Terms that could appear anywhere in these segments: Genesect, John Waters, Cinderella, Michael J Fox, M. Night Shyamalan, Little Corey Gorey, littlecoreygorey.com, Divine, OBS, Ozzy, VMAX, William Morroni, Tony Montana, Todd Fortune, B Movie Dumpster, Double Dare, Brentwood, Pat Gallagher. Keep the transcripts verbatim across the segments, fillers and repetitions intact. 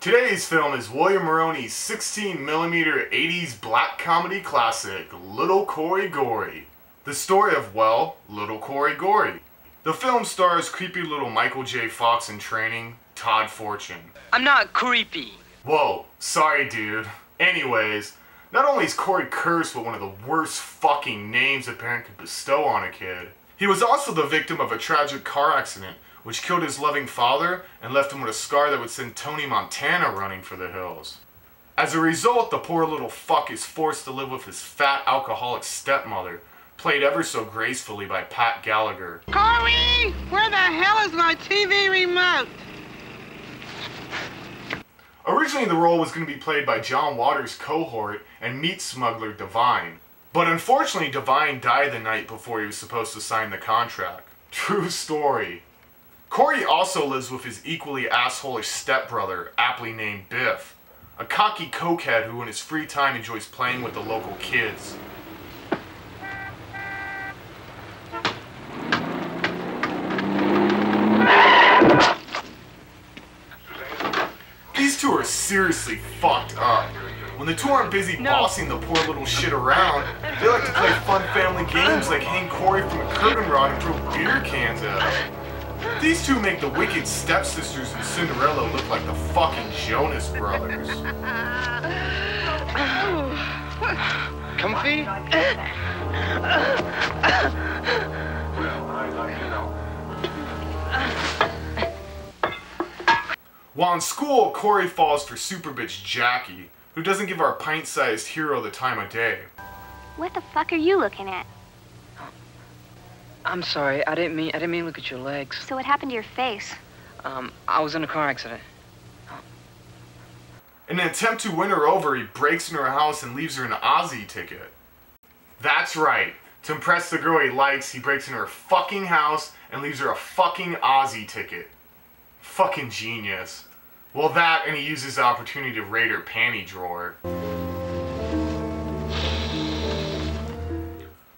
Today's film is William Morroni's sixteen millimeter eighties black comedy classic, Little Corey Gorey. The story of, well, Little Corey Gorey. The film stars creepy little Michael J Fox in training, Todd Fortune. I'm not creepy. Whoa, sorry dude. Anyways, not only is Corey cursed with one of the worst fucking names a parent could bestow on a kid, he was also the victim of a tragic car accident which killed his loving father and left him with a scar that would send Tony Montana running for the hills. As a result, the poor little fuck is forced to live with his fat alcoholic stepmother, played ever so gracefully by Pat Gallagher. Corey, where the hell is my T V remote? Originally, the role was going to be played by John Waters' cohort and meat smuggler Divine. But unfortunately, Divine died the night before he was supposed to sign the contract. True story. Corey also lives with his equally assholish stepbrother, aptly named Biff, a cocky cokehead who in his free time enjoys playing with the local kids. These two are seriously fucked up. When the two aren't busy no. bossing the poor little shit around, they like to play fun family games like hang Corey from a curtain rod and throw beer cans at him. These two make the wicked stepsisters in Cinderella look like the fucking Jonas Brothers. Comfy? While in school, Corey falls for super bitch Jackie, who doesn't give our pint-sized hero the time of day. What the fuck are you looking at? I'm sorry, I didn't mean, I didn't mean to look at your legs. So what happened to your face? Um, I was in a car accident. In an attempt to win her over, he breaks into her house and leaves her an Ozzy ticket. That's right. To impress the girl he likes, he breaks into her fucking house and leaves her a fucking Ozzy ticket. Fucking genius. Well, that, and he uses the opportunity to raid her panty drawer.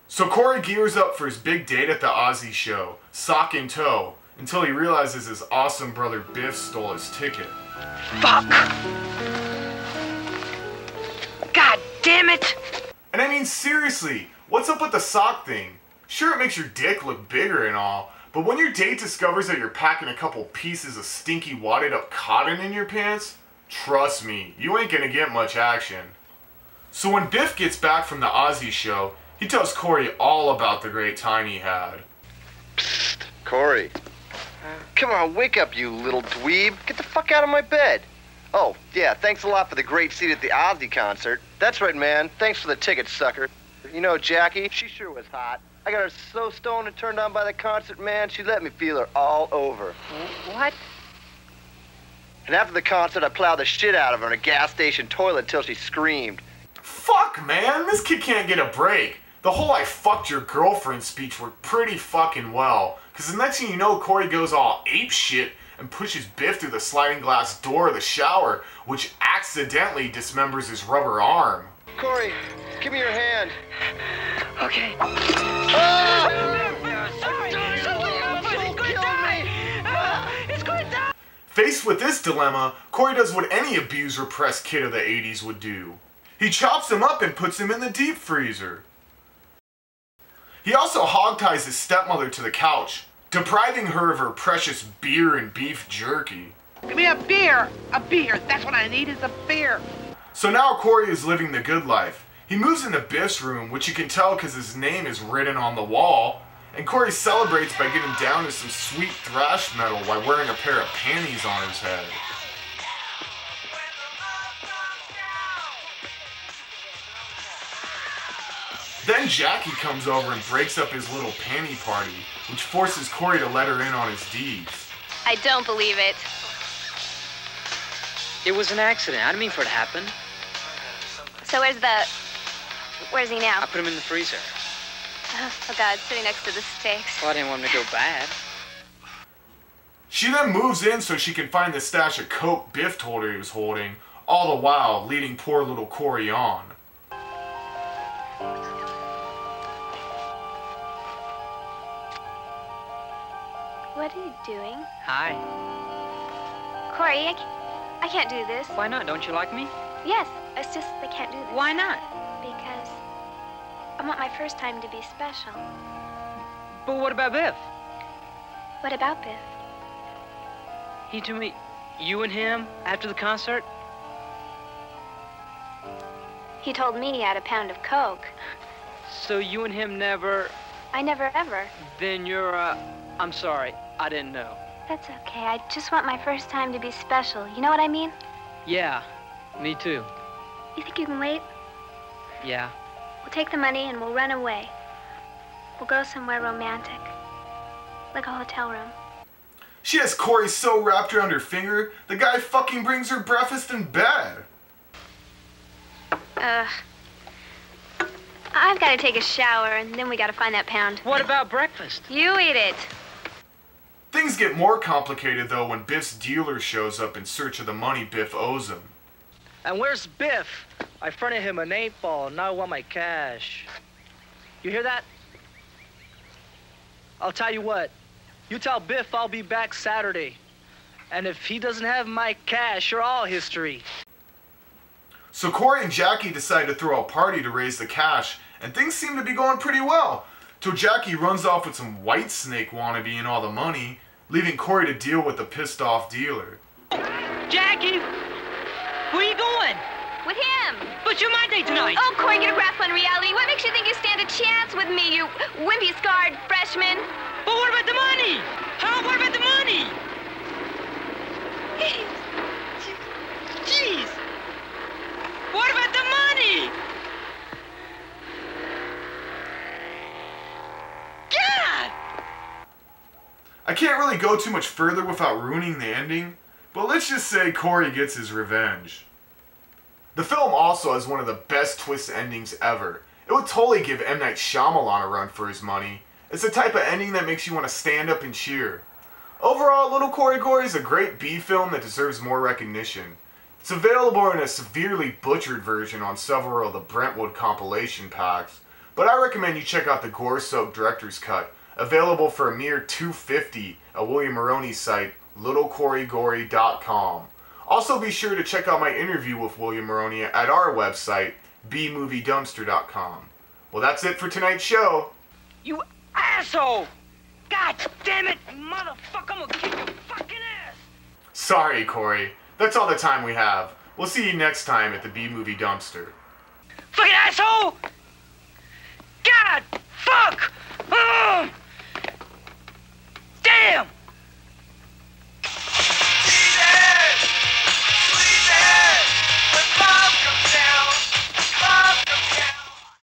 So Corey gears up for his big date at the Ozzy show, sock in tow, until he realizes his awesome brother Biff stole his ticket. Fuck! God damn it! And I mean seriously, what's up with the sock thing? Sure, it makes your dick look bigger and all, but when your date discovers that you're packing a couple pieces of stinky wadded up cotton in your pants, trust me, you ain't gonna get much action. So when Biff gets back from the Ozzy show, he tells Corey all about the great time he had. Psst, Corey. Come on, wake up, you little dweeb. Get the fuck out of my bed. Oh, yeah, thanks a lot for the great seat at the Ozzy concert. That's right, man. Thanks for the ticket, sucker. You know, Jackie, she sure was hot. I got her so stoned and turned on by the concert, man, she let me feel her all over. What? And after the concert, I plowed the shit out of her in a gas station toilet till she screamed. Fuck, man, this kid can't get a break. The whole I fucked your girlfriend speech worked pretty fucking well, because the next thing you know, Corey goes all apeshit and pushes Biff through the sliding glass door of the shower, which accidentally dismembers his rubber arm. Corey, give me your hand. Okay. Ah! Faced with this dilemma, Corey does what any abused, repressed kid of the eighties would do. He chops him up and puts him in the deep freezer. He also hogties his stepmother to the couch, depriving her of her precious beer and beef jerky. Give me a beer! A beer! That's what I need is a beer! So now Corey is living the good life. He moves into Biff's room, which you can tell because his name is written on the wall, and Corey celebrates by getting down to some sweet thrash metal while wearing a pair of panties on his head. Then Jackie comes over and breaks up his little panty party, which forces Corey to let her in on his deeds. I don't believe it. It was an accident. I didn't mean for it to happen. So where's the... where's he now? I put him in the freezer. Oh, oh God, sitting next to the steaks. Well, I didn't want him to go bad. She then moves in so she can find the stash of coke Biff told her he was holding, all the while leading poor little Corey on. What are you doing? Hi. Corey, I I can't do this. Why not? Don't you like me? Yes. It's just I can't do this. Why not? Because I want my first time to be special. But what about Biff? What about Biff? He told me you and him after the concert? He told me he had a pound of Coke. So you and him never... I never ever. Then you're, uh... I'm sorry. I didn't know. That's okay. I just want my first time to be special. You know what I mean? Yeah. Me too. You think you can wait? Yeah. We'll take the money and we'll run away. We'll go somewhere romantic. Like a hotel room. She has Corey so wrapped around her finger, the guy fucking brings her breakfast in bed. Ugh. I've got to take a shower, and then we got to find that pound. What about breakfast? You eat it. Things get more complicated, though, when Biff's dealer shows up in search of the money Biff owes him. And where's Biff? I fronted him an eight ball, and now I want my cash. You hear that? I'll tell you what. You tell Biff I'll be back Saturday. And if he doesn't have my cash, you're all history. So Corey and Jackie decide to throw a party to raise the cash, and things seem to be going pretty well, till Jackie runs off with some White Snake wannabe and all the money, leaving Corey to deal with the pissed-off dealer. Jackie! Where you going? With him! But you're my date tonight! Oh, Corey, get a grasp on reality. What makes you think you stand a chance with me, you wimpy-scarred freshman? But what about the money? Huh? What about the money? Jeez! What about the money? God! I can't really go too much further without ruining the ending, but let's just say Corey gets his revenge. The film also has one of the best twist endings ever. It would totally give M. Night Shyamalan a run for his money. It's the type of ending that makes you want to stand up and cheer. Overall, Little Corey Gorey is a great B film that deserves more recognition. It's available in a severely butchered version on several of the Brentwood compilation packs, but I recommend you check out the gore-soaked director's cut, available for a mere two fifty at William Morroni's site, little corey gorey dot com. Also be sure to check out my interview with William Morroni at our website, b movie dumpster dot com. Well, that's it for tonight's show. You asshole! God damn it, motherfucker, I'm gonna kick your fucking ass! Sorry, Corey. That's all the time we have. We'll see you next time at the B Movie Dumpster. Fucking asshole!